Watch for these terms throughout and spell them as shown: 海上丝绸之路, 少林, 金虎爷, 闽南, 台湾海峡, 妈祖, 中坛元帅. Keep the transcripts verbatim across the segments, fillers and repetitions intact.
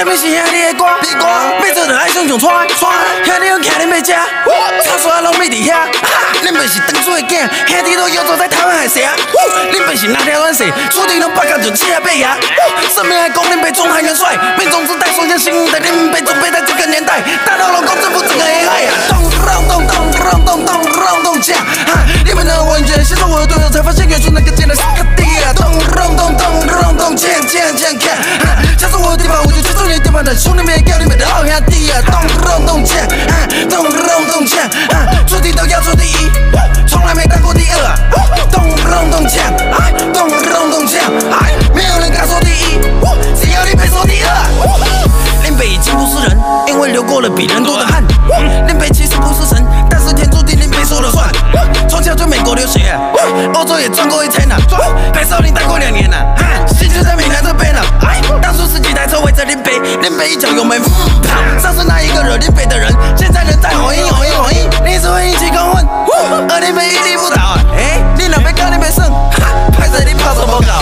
下面新鲜的瓜，妹子的爱像像串串，兄弟用行的要吃，草山拢咪伫遐。恁本是当初的囝，兄弟都游走在台湾海峡。恁本是哪条软蛇，注定拢八竿就切被牙。身边还讲恁被中韩元帅，被中自带双向新的恁被准备在这个年代，大到老公政府整个黑海呀。咚咚咚咚咚咚咚咚锵！哈，你们的完全吸收我的队友，才发现原初那个贱人是个爹呀。咚咚咚咚咚咚锵锵锵锵！哈，这是我的地方，我就去做你的地方的兄弟们，叫你们的好兄弟呀。咚咚咚锵！哈，咚咚咚锵！哈，注定都要做第一，从来没当过第二啊。咚咚咚锵！哎，咚咚咚锵！哎，没有人敢说第一，只有你配说第二。林北已经不是人，因为流过了比人多的汗。林北其实不是神，但是天注定林北说了算。从小就美国留学，欧洲也转过一圈了，陪少林待过两年了，心就在闽南这边了。当初十几台车围着林北，林北一脚油门，上次那一个惹林北的人，现在人在红衣红衣红衣，你只会意气攻昏，而林北屹立不倒啊！哎，你哪边高你边胜，拍着你炮手不搞。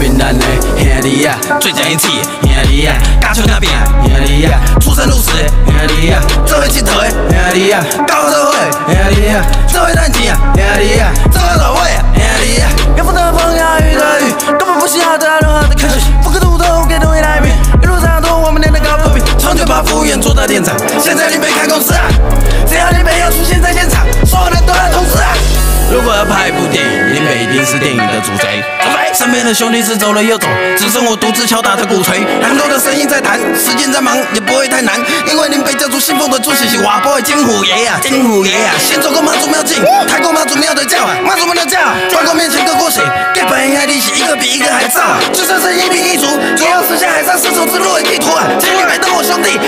闽南的兄弟啊，最讲义气，兄弟啊，家乡那边。兄弟啊，出生入死，兄弟啊，做伙佚佗的，兄弟啊，搞社会，兄弟啊，做伙赚钱啊，兄弟啊，做伙老味啊，兄弟啊，要风的风要雨的雨，根本不需要得到任何的客气，不可度的我给都会来面，一路上都我们练的高分比，从就把服务员做到店长，现在你没开公司啊，只要你没有出现在现场，所有人都要通知啊。如果要拍一部电影，林北一定是电影的主角。身边的兄弟是走了又走，只剩我独自敲打着鼓槌。杭州的声音在弹，时间在忙，也不会太难，因为林北家族信奉的主席是瓦波的金虎爷呀，金虎爷呀。先走过妈祖庙进，抬过妈祖庙的轿，妈祖庙的轿，转过面前各过水，给本人压力是一个比一个还炸。就算是一贫一族，主要是下海上丝绸之路的地图啊，千里百登我兄弟。